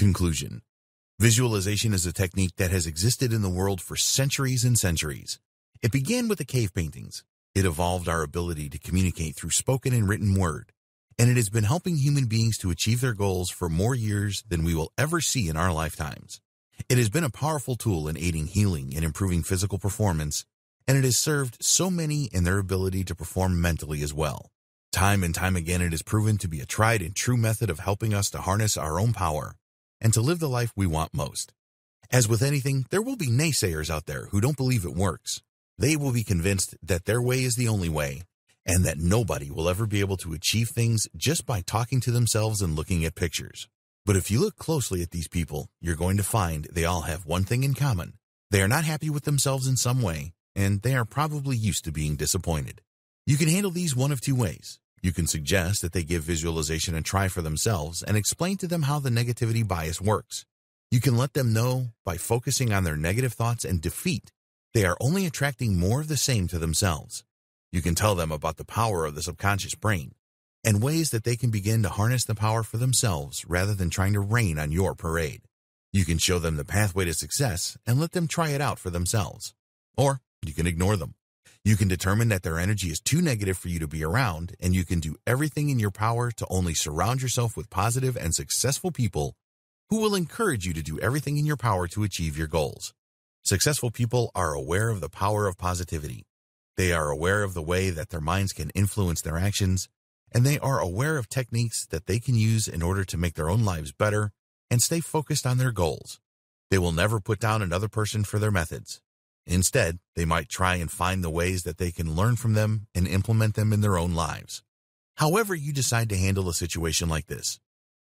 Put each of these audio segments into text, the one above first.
Conclusion. Visualization is a technique that has existed in the world for centuries and centuries. It began with the cave paintings. It evolved our ability to communicate through spoken and written word, and it has been helping human beings to achieve their goals for more years than we will ever see in our lifetimes. It has been a powerful tool in aiding healing and improving physical performance, and it has served so many in their ability to perform mentally as well. Time and time again, it has proven to be a tried and true method of helping us to harness our own power and to live the life we want most. As with anything, there will be naysayers out there who don't believe it works. They will be convinced that their way is the only way and that nobody will ever be able to achieve things just by talking to themselves and looking at pictures. But if you look closely at these people, you're going to find they all have one thing in common. They are not happy with themselves in some way, and they are probably used to being disappointed. You can handle these one of two ways. You can suggest that they give visualization a try for themselves and explain to them how the negativity bias works. You can let them know by focusing on their negative thoughts and defeat, they are only attracting more of the same to themselves. You can tell them about the power of the subconscious brain and ways that they can begin to harness the power for themselves rather than trying to rain on your parade. You can show them the pathway to success and let them try it out for themselves. Or you can ignore them. You can determine that their energy is too negative for you to be around, and you can do everything in your power to only surround yourself with positive and successful people who will encourage you to do everything in your power to achieve your goals. Successful people are aware of the power of positivity. They are aware of the way that their minds can influence their actions, and they are aware of techniques that they can use in order to make their own lives better and stay focused on their goals. They will never put down another person for their methods. Instead, they might try and find the ways that they can learn from them and implement them in their own lives. However you decide to handle a situation like this,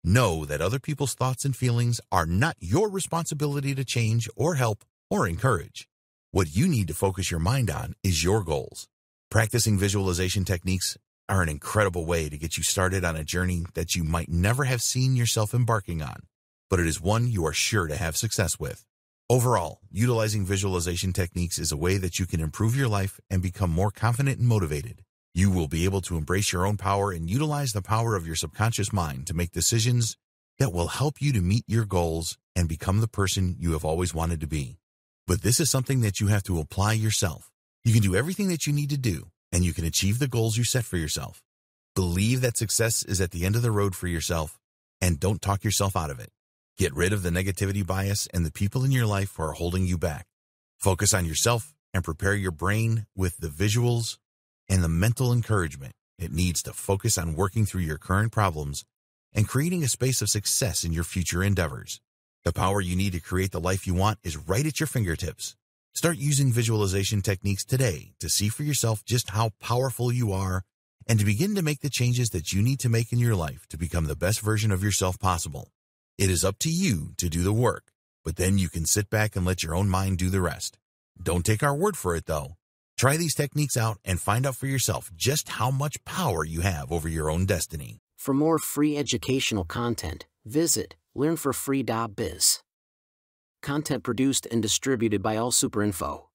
know that other people's thoughts and feelings are not your responsibility to change or help or encourage. What you need to focus your mind on is your goals. Practicing visualization techniques are an incredible way to get you started on a journey that you might never have seen yourself embarking on, but it is one you are sure to have success with. Overall, utilizing visualization techniques is a way that you can improve your life and become more confident and motivated. You will be able to embrace your own power and utilize the power of your subconscious mind to make decisions that will help you to meet your goals and become the person you have always wanted to be. But this is something that you have to apply yourself. You can do everything that you need to do, and you can achieve the goals you set for yourself. Believe that success is at the end of the road for yourself, and don't talk yourself out of it. Get rid of the negativity bias and the people in your life who are holding you back. Focus on yourself and prepare your brain with the visuals and the mental encouragement it needs to focus on working through your current problems and creating a space of success in your future endeavors. The power you need to create the life you want is right at your fingertips. Start using visualization techniques today to see for yourself just how powerful you are and to begin to make the changes that you need to make in your life to become the best version of yourself possible. It is up to you to do the work, but then you can sit back and let your own mind do the rest. Don't take our word for it, though. Try these techniques out and find out for yourself just how much power you have over your own destiny. For more free educational content, visit learnforfree.biz. Content produced and distributed by AllSuperInfo.